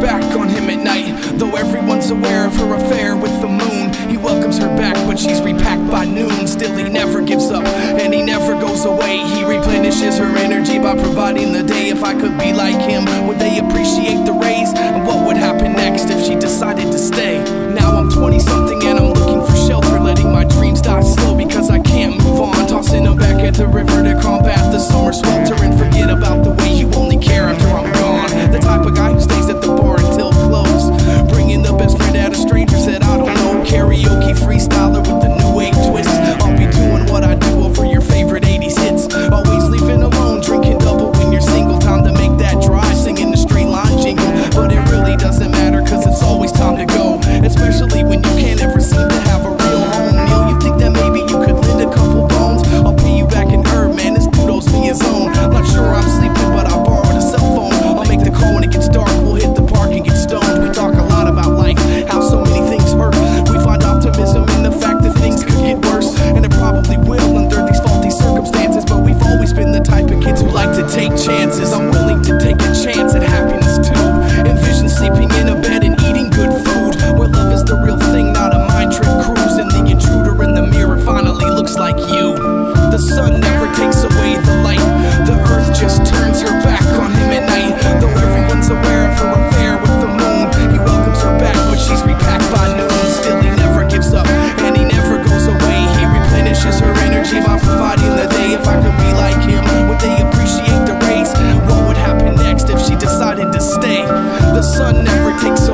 back on him at night. Though everyone's aware of her affair with the moon, he welcomes her back, but she's repacked by noon. Still he never gives up, and he never goes away. He replenishes her energy by providing the day. If I could be like him, would they appreciate the raise? And what would happen next if she decided to stay? Now I'm 20-something and I'm looking for shelter, letting my dreams die slow because I can't move on. Tossing him back at the river to combat the summer swelter and forget about the way you only care after I'm gone. The type of guy who stays at the bar until close, bringing the best friend out of strangers that I don't know. Karaoke freestyler with the new wave twist. I'll be doing what I do over your favorite 80s hits. Always leaving alone, drinking double when you're single. Time to make that drive, singing the straight line jingle. But it really doesn't matter cause it's always time to go, especially when you can't ever seem to have a real home. Neil, you think that maybe you could lend a couple bones? I'll pay you back in herb, man, this dude owes me his own. I'm not sure I'm sleeping but I borrowed a cell phone. I'll make the call when it gets dark, we'll hit the park and get stoned. We talk a lot about life, how so many things hurt. We find optimism in the fact that things could get worse, and it probably will under these faulty circumstances. But we've always been the type of kids who like to take chances. I'm willing to take a chance at happiness too. Envision sleeping in a bed and eating good food, where love is the real thing, not a mind trip cruise. And the intruder in the mirror finally looks like you. The sun never takes away the light, the earth just turns her back on him at night. Though everyone's aware of her affair with the moon, he welcomes her back but she's repacked by noon. Still he never gives up and he never goes away. He replenishes her energy by providing the day. If I could be like him, would they appreciate the race? What would happen next if she decided to stay? The sun never takes